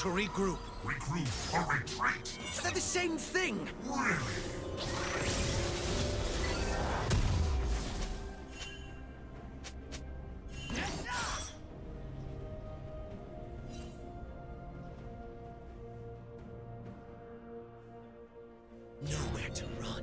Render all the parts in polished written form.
To regroup. Regroup or retreat? They're the same thing! Really? Nowhere to run.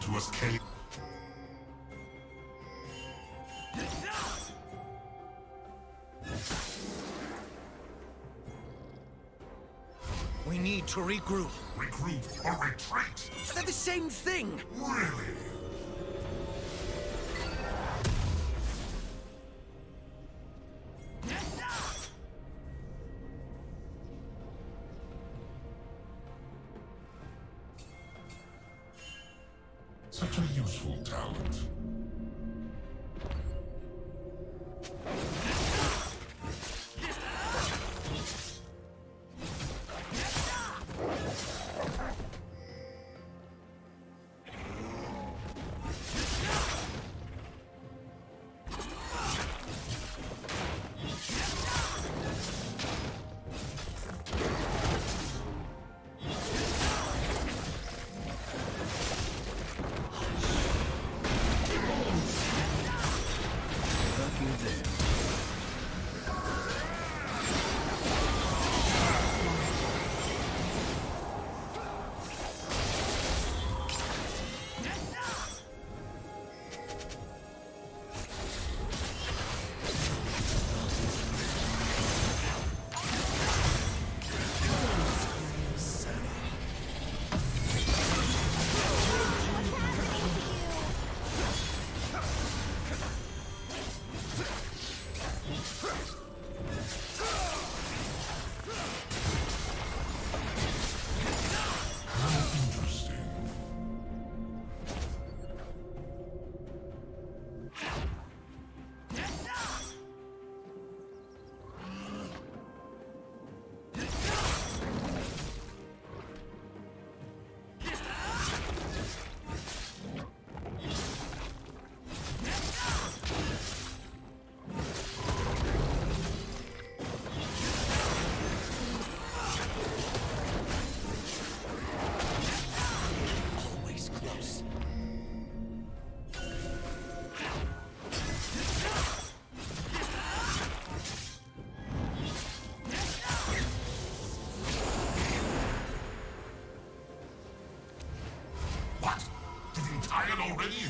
To escape. We need to regroup. Regroup or retreat? They're the same thing. Really? Such a useful talent.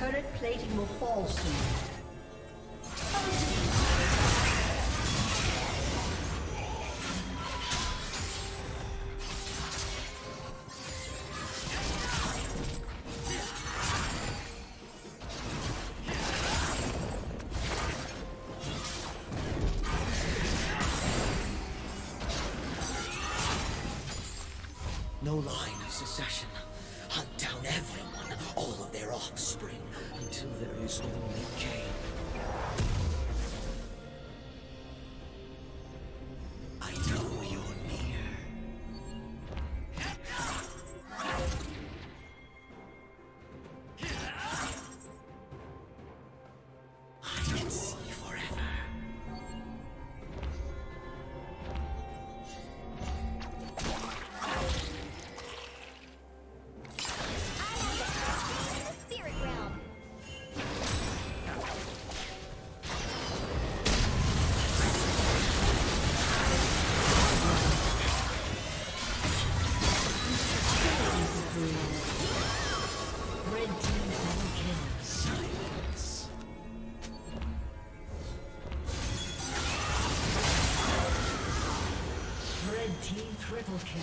Turret plating will fall soon. No line of succession. Hunt down everyone, all of their offspring, until there is only Cain. I know you're near. I can see forever. Triple kill.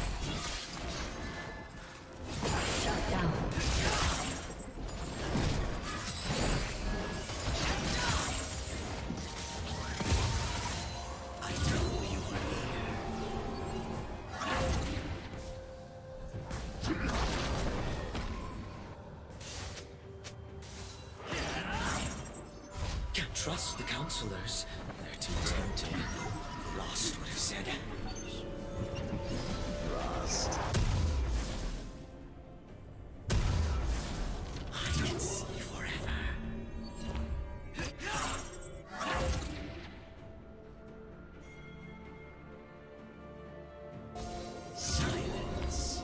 Trust the counselors. They're too tempting. Lost would have said. Lost. I can see forever. Silence.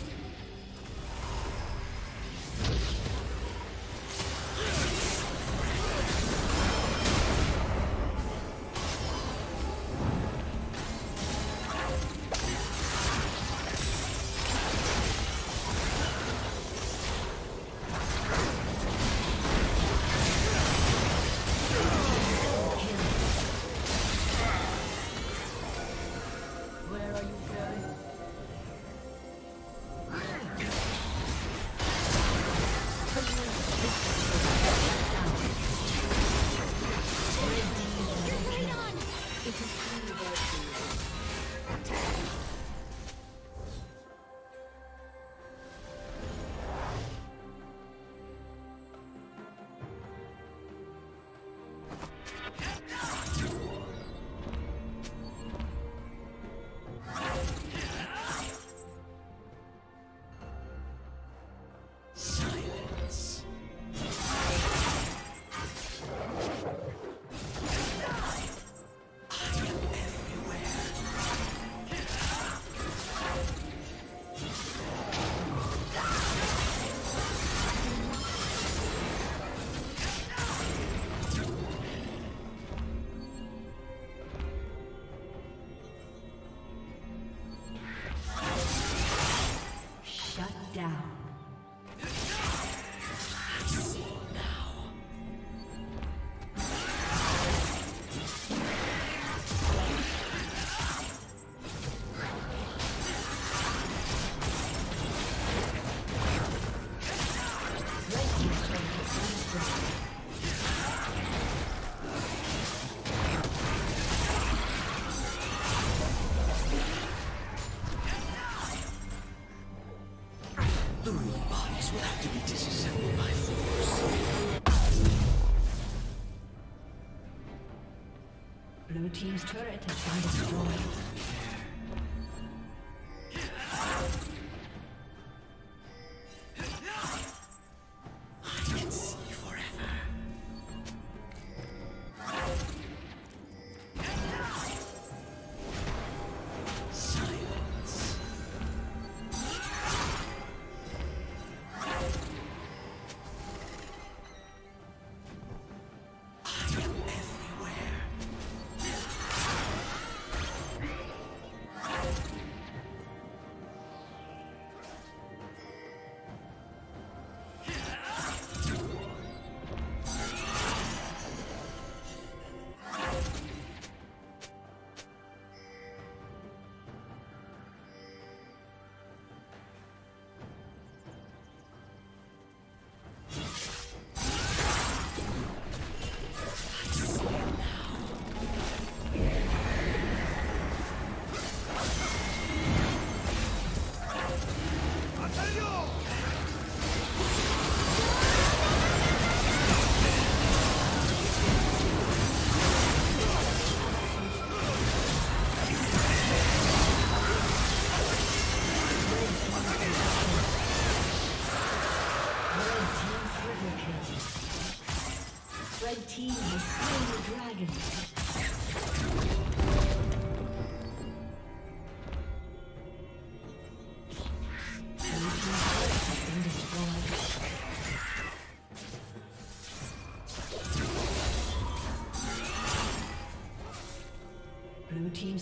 Blue team's turret has been destroyed.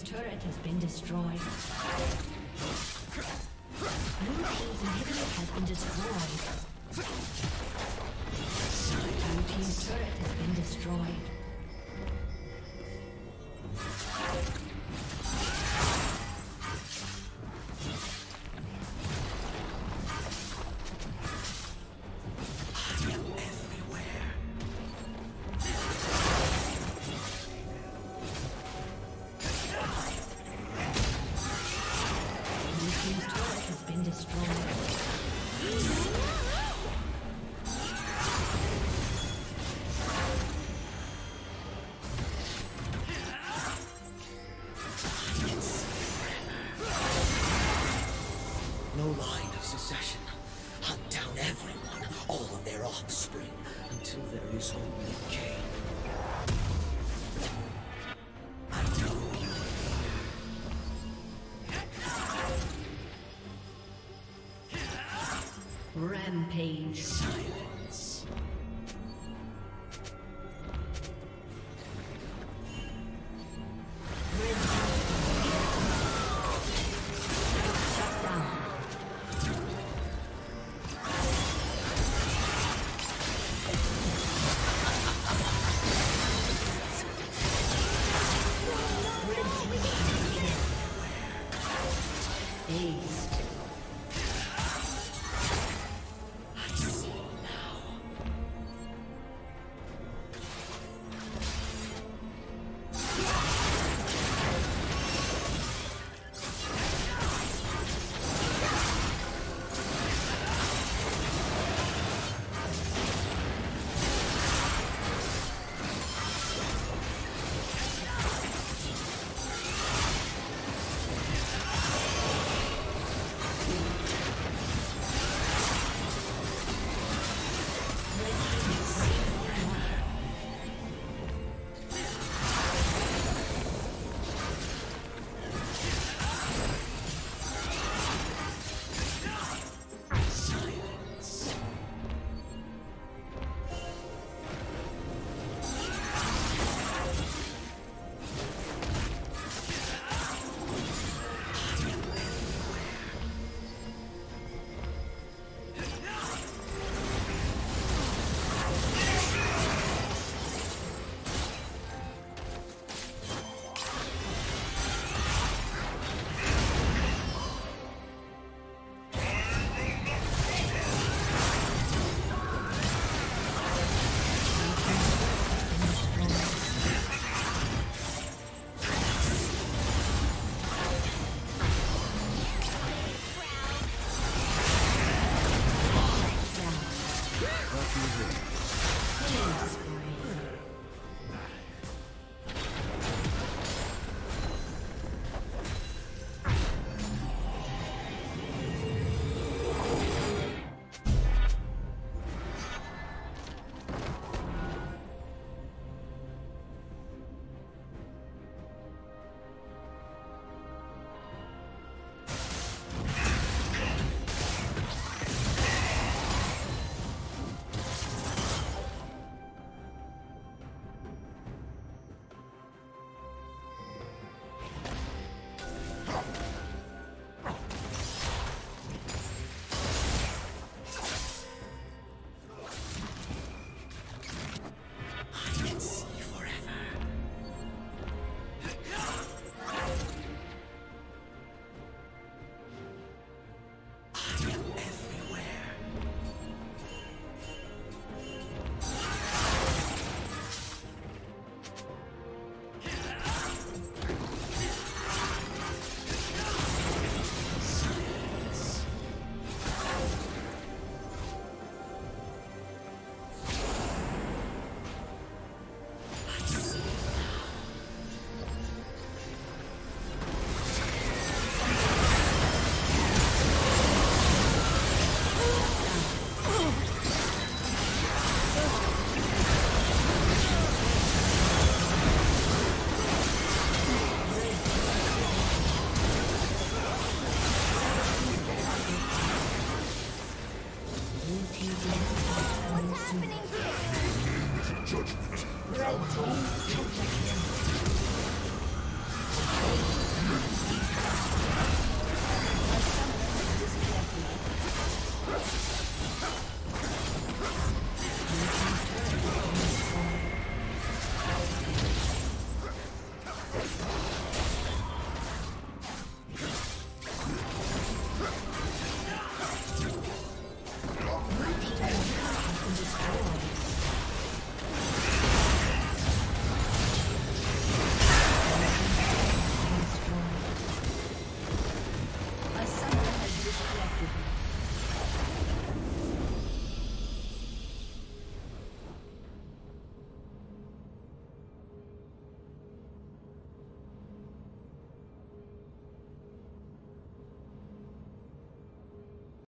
Turret has been destroyed. Blue team's inhibitor has been destroyed. Blue team's turret has been destroyed. Rampage. Silence. Red shut down. Red team.